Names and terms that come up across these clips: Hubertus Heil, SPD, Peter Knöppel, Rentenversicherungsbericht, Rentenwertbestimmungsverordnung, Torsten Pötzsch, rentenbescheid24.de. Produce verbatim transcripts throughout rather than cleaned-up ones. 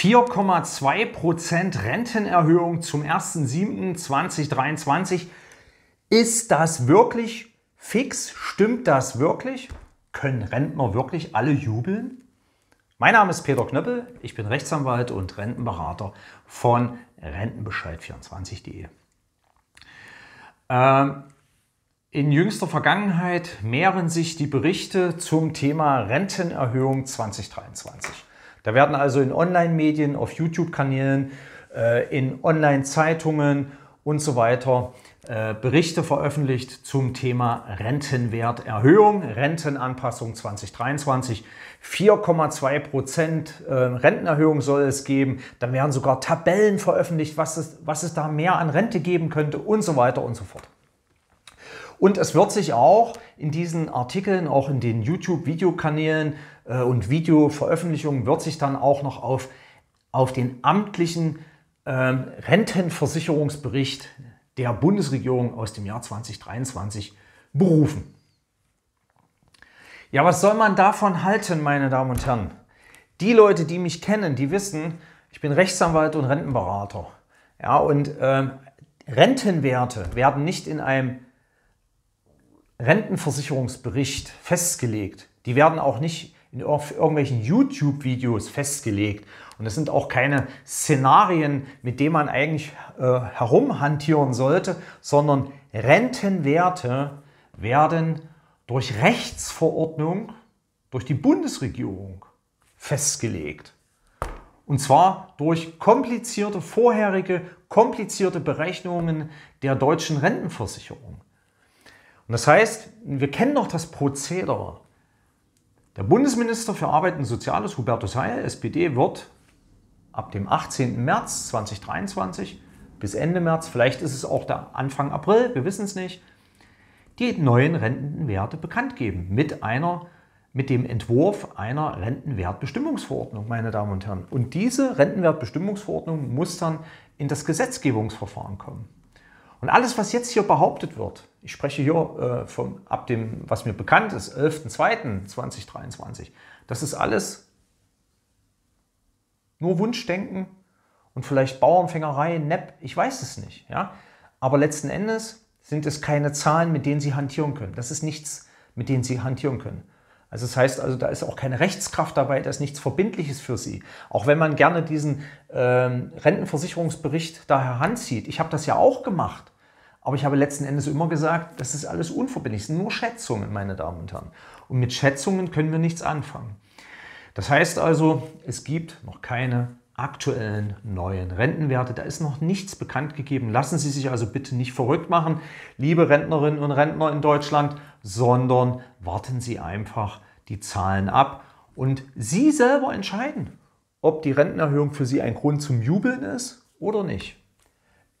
vier Komma zwei Prozent Rentenerhöhung zum ersten siebten zweitausenddreiundzwanzig. Ist das wirklich fix? Stimmt das wirklich? Können Rentner wirklich alle jubeln? Mein Name ist Peter Knöppel, ich bin Rechtsanwalt und Rentenberater von Rentenbescheid vierundzwanzig punkt de. Ähm, in jüngster Vergangenheit mehren sich die Berichte zum Thema Rentenerhöhung zweitausenddreiundzwanzig. Da werden also in Online-Medien, auf YouTube-Kanälen, in Online-Zeitungen und so weiter Berichte veröffentlicht zum Thema Rentenwerterhöhung, Rentenanpassung zweitausenddreiundzwanzig. vier Komma zwei Prozent Rentenerhöhung soll es geben. Dann werden sogar Tabellen veröffentlicht, was es, was es da mehr an Rente geben könnte und so weiter und so fort. Und es wird sich auch in diesen Artikeln, auch in den YouTube-Videokanälen äh, und Videoveröffentlichungen, wird sich dann auch noch auf, auf den amtlichen äh, Rentenversicherungsbericht der Bundesregierung aus dem Jahr zweitausenddreiundzwanzig berufen. Ja, was soll man davon halten, meine Damen und Herren? Die Leute, die mich kennen, die wissen, ich bin Rechtsanwalt und Rentenberater. Ja, und äh, Rentenwerte werden nicht in einem Rentenversicherungsbericht festgelegt. Die werden auch nicht in irgendwelchen YouTube-Videos festgelegt. Und es sind auch keine Szenarien, mit denen man eigentlich äh, herumhantieren sollte, sondern Rentenwerte werden durch Rechtsverordnung, durch die Bundesregierung festgelegt. Und zwar durch komplizierte, vorherige, komplizierte Berechnungen der deutschen Rentenversicherung. Und das heißt, wir kennen doch das Prozedere. Der Bundesminister für Arbeit und Soziales, Hubertus Heil, S P D, wird ab dem achtzehnten März zweitausenddreiundzwanzig bis Ende März, vielleicht ist es auch der Anfang April, wir wissen es nicht, die neuen Rentenwerte bekannt geben mit, einer, mit dem Entwurf einer Rentenwertbestimmungsverordnung, meine Damen und Herren. Und diese Rentenwertbestimmungsverordnung muss dann in das Gesetzgebungsverfahren kommen. Und alles, was jetzt hier behauptet wird, ich spreche hier äh, vom, ab dem, was mir bekannt ist, elften zweiten zweitausenddreiundzwanzig, das ist alles nur Wunschdenken und vielleicht Bauernfängerei, Nepp, ich weiß es nicht. Ja? Aber letzten Endes sind es keine Zahlen, mit denen Sie hantieren können. Das ist nichts, mit denen Sie hantieren können. Also das heißt, also, da ist auch keine Rechtskraft dabei, da ist nichts Verbindliches für Sie. Auch wenn man gerne diesen ähm, Rentenversicherungsbericht da heranzieht. Ich habe das ja auch gemacht, aber ich habe letzten Endes immer gesagt, das ist alles unverbindlich, das sind nur Schätzungen, meine Damen und Herren. Und mit Schätzungen können wir nichts anfangen. Das heißt also, es gibt noch keine aktuellen neuen Rentenwerte, da ist noch nichts bekannt gegeben. Lassen Sie sich also bitte nicht verrückt machen, liebe Rentnerinnen und Rentner in Deutschland, sondern warten Sie einfach die Zahlen ab und Sie selber entscheiden, ob die Rentenerhöhung für Sie ein Grund zum Jubeln ist oder nicht.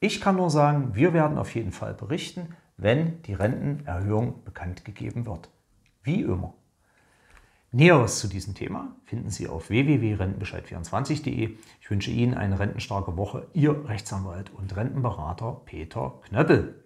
Ich kann nur sagen, wir werden auf jeden Fall berichten, wenn die Rentenerhöhung bekannt gegeben wird. Wie immer. Näheres zu diesem Thema finden Sie auf w w w punkt rentenbescheid vierundzwanzig punkt de. Ich wünsche Ihnen eine rentenstarke Woche. Ihr Rechtsanwalt und Rentenberater Peter Knöppel.